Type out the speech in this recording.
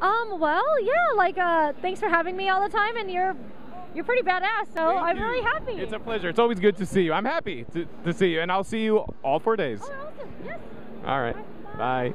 Well, yeah, like, thanks for having me all the time, and you're pretty badass, so I'm really happy. It's a pleasure. It's always good to see you. I'm happy to see you, and I'll see you all 4 days. Oh, awesome. Yes. All right. Bye. Bye.